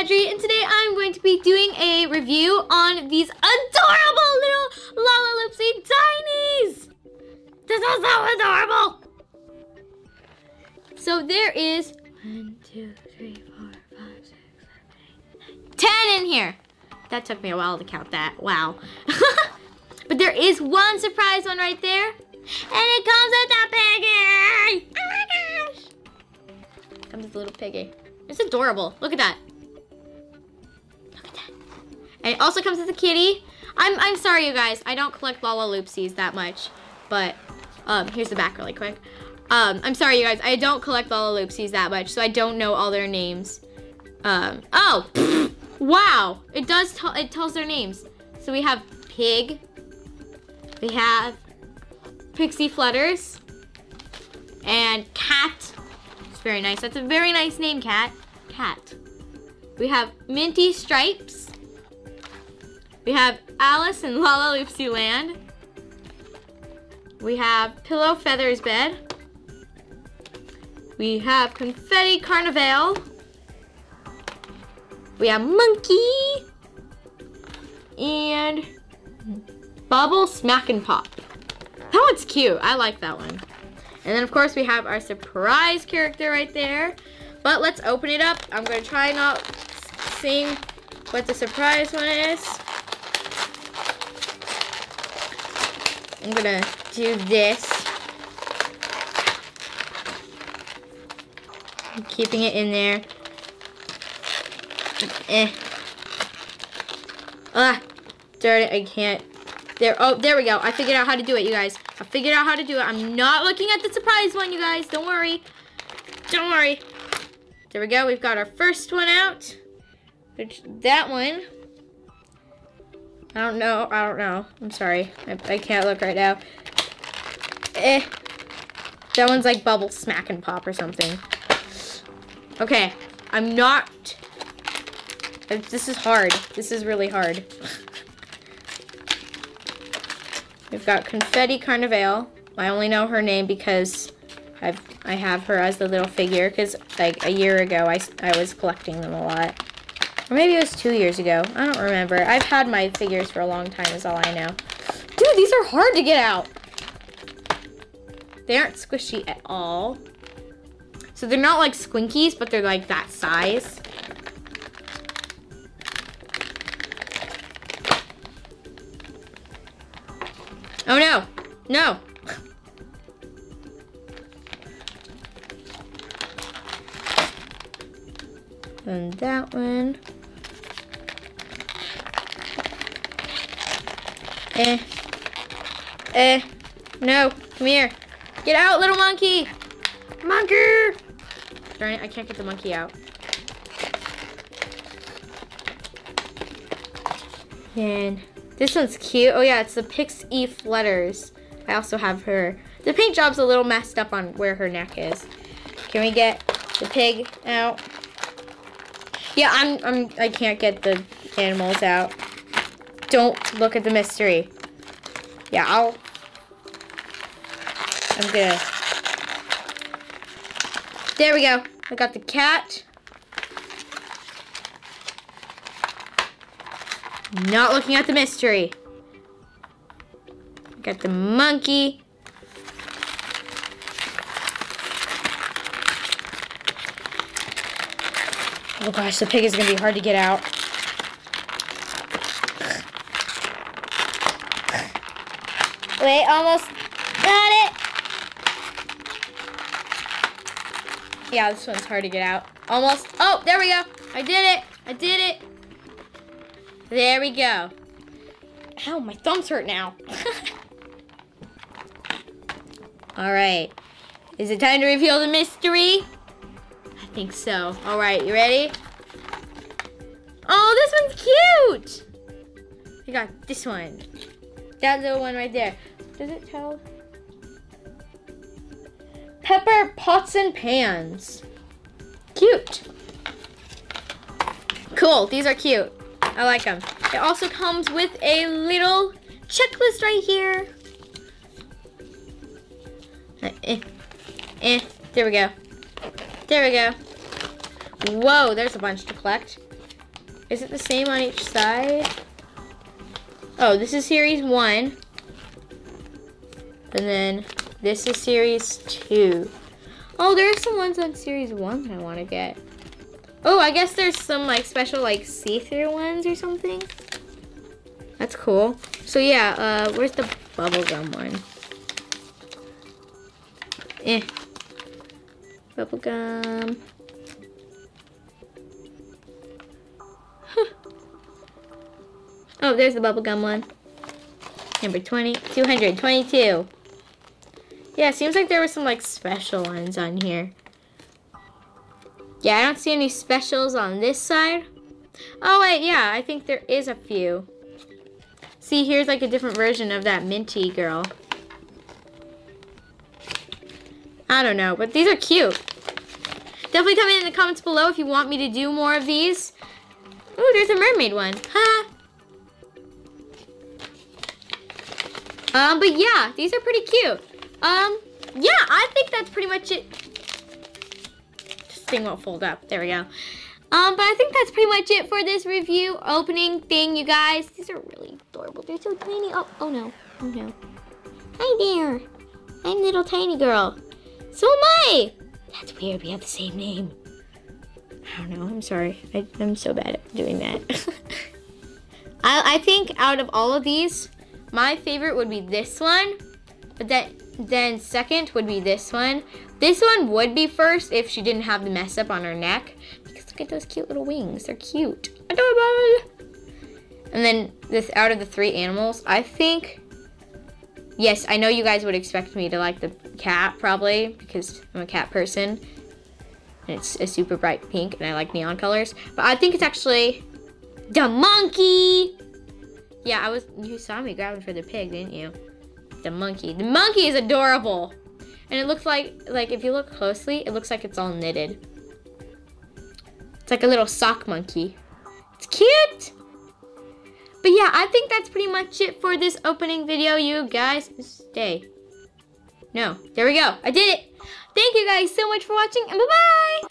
Audrey, and today I'm going to be doing a review on these adorable little Lalaloopsy Tinies! This is so adorable! So there is 1, 2, 3, 4, 5, 6, 7, 8, 9, 10 in here. That took me a while to count that, wow. But there is one surprise one right there, and it comes with a piggy! Oh my gosh! It comes with a little piggy. It's adorable, look at that. Look at that. And it also comes with a kitty. I'm sorry you guys, I don't collect Lalaloopsies that much, but here's the back really quick. I'm sorry you guys, I don't collect Lalaloopsies that much, so I don't know all their names. Oh, wow, it does, it tells their names. So we have Pig. We have Pixie Flutters and Cat. It's very nice. That's a very nice name, Cat. Cat. We have Minty Stripes. We have Alice in Lalaloopsy Land. We have Pillow Feathers Bed. We have Confetti Carnival. We have Monkey. And Bubble Smack and Pop. That one's cute. I like that one. And then, of course, we have our surprise character right there. But let's open it up. I'm going to try not seeing what the surprise one is. I'm going to do this. I'm keeping it in there. Ah, darn it, I can't. There, oh, there we go. I figured out how to do it, you guys. I figured out how to do it. I'm not looking at the surprise one, you guys. Don't worry. Don't worry. There we go. We've got our first one out. That one. I don't know. I don't know. I'm sorry. I can't look right now. That one's like Bubble Smack and Pop or something. Okay. I'm not. This is hard. This is really hard. We've got Confetti Carnival. I only know her name because I have her as the little figure because like a year ago I was collecting them a lot. Or maybe it was 2 years ago. I don't remember. I've had my figures for a long time is all I know. Dude, these are hard to get out. They aren't squishy at all. So they're not like Squinkies, but they're like that size. Oh no, no. And that one. No, come here. Get out, little monkey. Monkey. Darn it, I can't get the monkey out. And this one's cute. Oh yeah, it's the Pixie Flutters. I also have her. The paint job's a little messed up on where her neck is. Can we get the pig out? Yeah, I can't get the animals out. Don't look at the mystery. Yeah, I'm gonna. There we go. I got the cat. Not looking at the mystery. Got the monkey. Oh gosh, the pig is gonna be hard to get out. Wait, almost got it. Yeah, this one's hard to get out. Almost. Oh, there we go. I did it. I did it. There we go. Ow, my thumbs hurt now. All right. Is it time to reveal the mystery? I think so. All right, you ready? Oh, this one's cute. I got this one. That little one right there. Does it tell? Pepper Pots and Pans. Cute. Cool, these are cute. I like them. It also comes with a little checklist right here. There we go. There we go. Whoa, there's a bunch to collect. Is it the same on each side? Oh, this is series 1. And then this is series 2. Oh, there are some ones on series 1 that I want to get. Oh, I guess there's some like special like see-through ones or something. That's cool. So yeah, where's the bubblegum one? Bubblegum. Huh. Oh, there's the bubblegum one. Number 222. Yeah, seems like there were some like special ones on here. Yeah, I don't see any specials on this side. Oh wait, yeah, I think there is a few. See, here's like a different version of that minty girl. I don't know, but these are cute. Definitely comment in the comments below if you want me to do more of these. Ooh, there's a mermaid one. But yeah, these are pretty cute. Yeah, I think that's pretty much it. This thing won't fold up. There we go. But I think that's pretty much it for this review opening thing, you guys. These are really adorable. They're so tiny. Oh no. Oh no. Hi there. I'm little tiny girl. So am I. That's weird, we have the same name. I don't know, I'm sorry. I'm so bad at doing that. I think out of all of these, my favorite would be this one. But then second would be this one. This one would be first if she didn't have the mess up on her neck. Because look at those cute little wings, they're cute. Adorable. And then this out of the 3 animals, I think, yes, I know you guys would expect me to like the cat probably because I'm a cat person and it's a super bright pink and I like neon colors, but I think it's actually the monkey. Yeah, you saw me grabbing for the pig, didn't you? The monkey. The monkey is adorable. And it looks like if you look closely, it looks like it's all knitted. It's like a little sock monkey. It's cute. But yeah, I think that's pretty much it for this opening video, you guys. Stay. No. There we go. I did it. Thank you guys so much for watching, and bye-bye.